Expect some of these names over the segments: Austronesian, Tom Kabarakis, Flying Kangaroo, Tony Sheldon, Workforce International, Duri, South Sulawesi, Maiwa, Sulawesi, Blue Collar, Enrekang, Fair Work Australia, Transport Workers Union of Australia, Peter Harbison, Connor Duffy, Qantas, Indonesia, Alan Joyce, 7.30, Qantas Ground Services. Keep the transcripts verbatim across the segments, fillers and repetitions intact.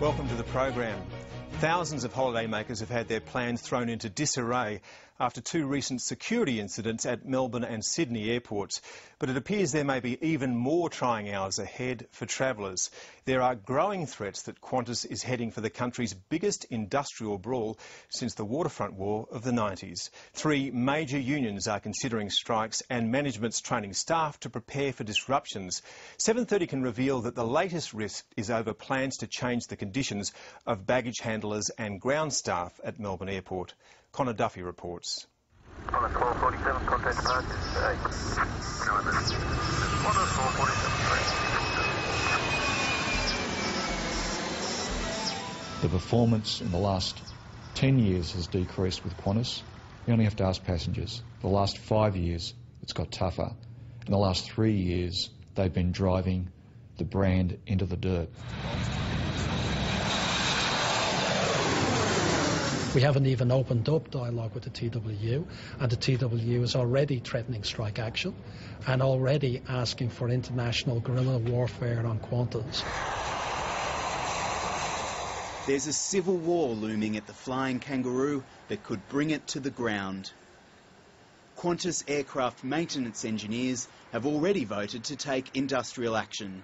Welcome to the program. Thousands of holidaymakers have had their plans thrown into disarray after two recent security incidents at Melbourne and Sydney airports. But it appears there may be even more trying hours ahead for travellers. There are growing threats that Qantas is heading for the country's biggest industrial brawl since the waterfront war of the nineties. Three major unions are considering strikes and management's training staff to prepare for disruptions. seven thirty can reveal that the latest risk is over plans to change the conditions of baggage handlers and ground staff at Melbourne Airport. Connor Duffy reports. The performance in the last ten years has decreased with Qantas. You only have to ask passengers. The last five years, it's got tougher. In the last three years, they've been driving the brand into the dirt. We haven't even opened up dialogue with the T W U, and the T W U is already threatening strike action and already asking for international guerrilla warfare on Qantas. There's a civil war looming at the Flying Kangaroo that could bring it to the ground. Qantas aircraft maintenance engineers have already voted to take industrial action.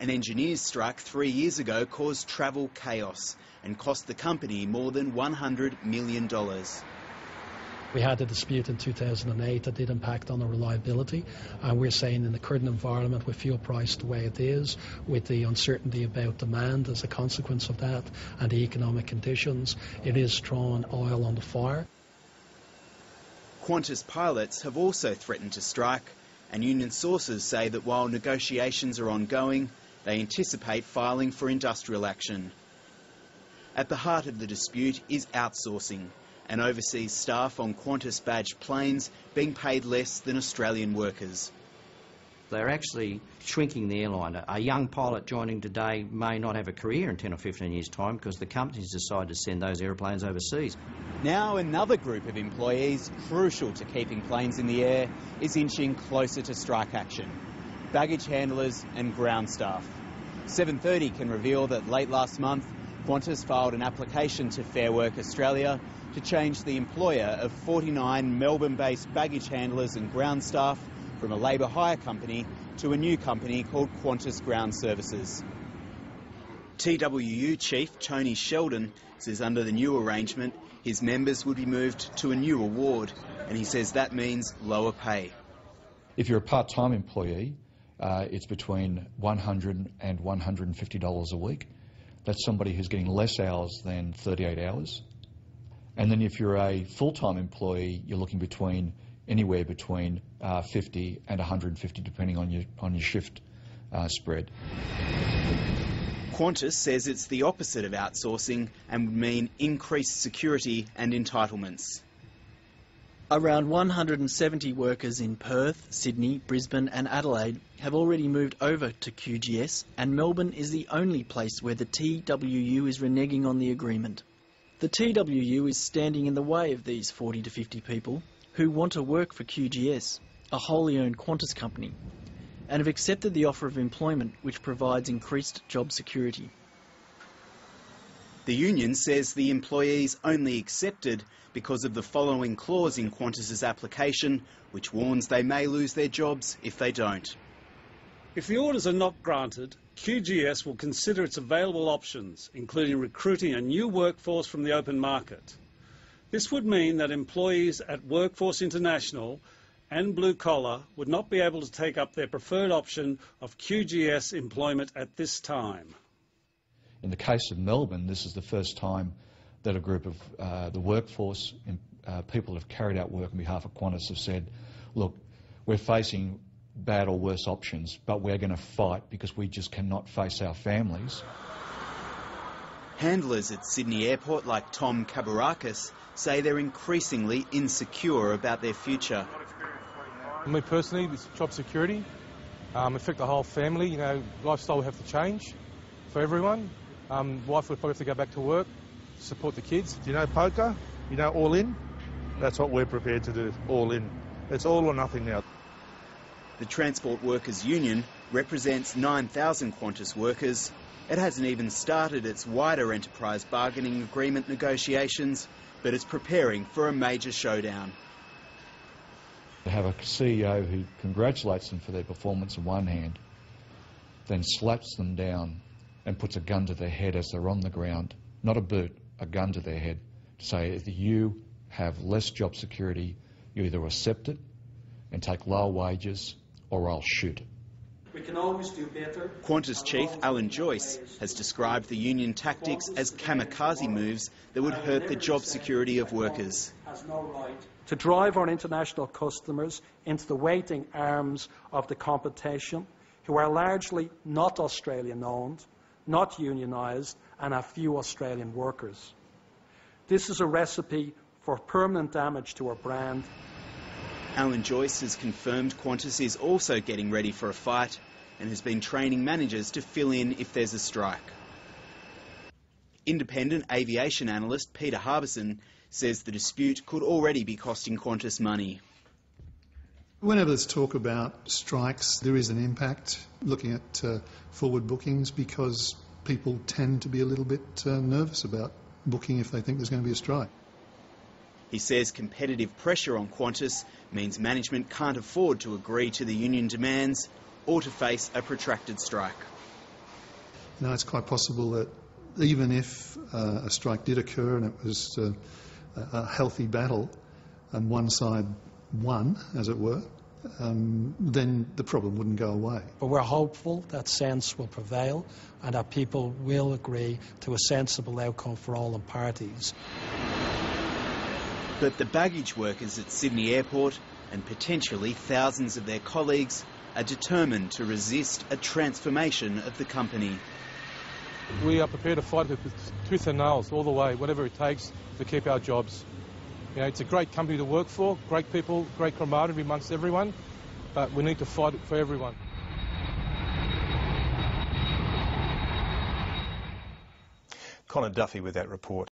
An engineers' strike three years ago caused travel chaos and cost the company more than one hundred million dollars. We had a dispute in two thousand eight that did impact on our reliability, and we're saying in the current environment with fuel priced the way it is, with the uncertainty about demand as a consequence of that and the economic conditions, it is throwing oil on the fire. Qantas pilots have also threatened to strike, and union sources say that while negotiations are ongoing, they anticipate filing for industrial action. At the heart of the dispute is outsourcing, and overseas staff on Qantas badged planes being paid less than Australian workers. They're actually shrinking the airline. A young pilot joining today may not have a career in ten or fifteen years' time because the companies decide to send those aeroplanes overseas. Now another group of employees crucial to keeping planes in the air is inching closer to strike action. Baggage handlers and ground staff. seven thirty can reveal that late last month, Qantas filed an application to Fair Work Australia to change the employer of forty-nine Melbourne-based baggage handlers and ground staff from a labour hire company to a new company called Qantas Ground Services. T W U Chief Tony Sheldon says under the new arrangement, his members would be moved to a new award, and he says that means lower pay. If you're a part-time employee, uh, it's between one hundred and one hundred fifty dollars a week. That's somebody who's getting less hours than thirty-eight hours. And then if you're a full-time employee, you're looking between anywhere between uh, fifty and one hundred fifty, depending on your on your shift uh, spread. Qantas says it's the opposite of outsourcing and would mean increased security and entitlements. Around one hundred seventy workers in Perth, Sydney, Brisbane and Adelaide have already moved over to Q G S, and Melbourne is the only place where the T W U is reneging on the agreement. The T W U is standing in the way of these forty to fifty people who want to work for Q G S, a wholly owned Qantas company, and have accepted the offer of employment which provides increased job security. The union says the employees only accepted because of the following clause in Qantas's application, which warns they may lose their jobs if they don't. If the orders are not granted, Q G S will consider its available options, including recruiting a new workforce from the open market. This would mean that employees at Workforce International and Blue Collar would not be able to take up their preferred option of Q G S employment at this time. In the case of Melbourne, this is the first time that a group of uh, the workforce and uh, people that have carried out work on behalf of Qantas have said, look, we're facing bad or worse options, but we're going to fight because we just cannot face our families. Handlers at Sydney Airport, like Tom Kabarakis, say they're increasingly insecure about their future. Me personally, this job security um, affect the whole family. You know, lifestyle will have to change for everyone. Um, wife would probably have to go back to work, support the kids. Do you know poker? You know all in? That's what we're prepared to do, all in. It's all or nothing now. The Transport Workers Union represents nine thousand Qantas workers, it hasn't even started its wider enterprise bargaining agreement negotiations, but it's preparing for a major showdown. To have a C E O who congratulates them for their performance on one hand, then slaps them down and puts a gun to their head as they're on the ground, not a boot, a gun to their head, to say if you have less job security, you either accept it and take lower wages or I'll shoot. We can always do better. Qantas chief Alan Joyce has described the union tactics as kamikaze moves that would hurt the job security of workers. To drive our international customers into the waiting arms of the competition, who are largely not Australian-owned, not unionised, and have few Australian workers. This is a recipe for permanent damage to our brand. Alan Joyce has confirmed Qantas is also getting ready for a fight and has been training managers to fill in if there's a strike. Independent aviation analyst Peter Harbison says the dispute could already be costing Qantas money. Whenever there's talk about strikes, there is an impact looking at uh, forward bookings, because people tend to be a little bit uh, nervous about booking if they think there's going to be a strike. He says competitive pressure on Qantas means management can't afford to agree to the union demands or to face a protracted strike. Now, it's quite possible that even if uh, a strike did occur and it was uh, a healthy battle and one side won, as it were, um, then the problem wouldn't go away. But we're hopeful that sense will prevail and that people will agree to a sensible outcome for all the parties. But the baggage workers at Sydney Airport, and potentially thousands of their colleagues, are determined to resist a transformation of the company. We are prepared to fight with tooth and nails all the way, whatever it takes, to keep our jobs. You know, it's a great company to work for, great people, great camaraderie amongst everyone, but we need to fight for everyone. Connor Duffy with that report.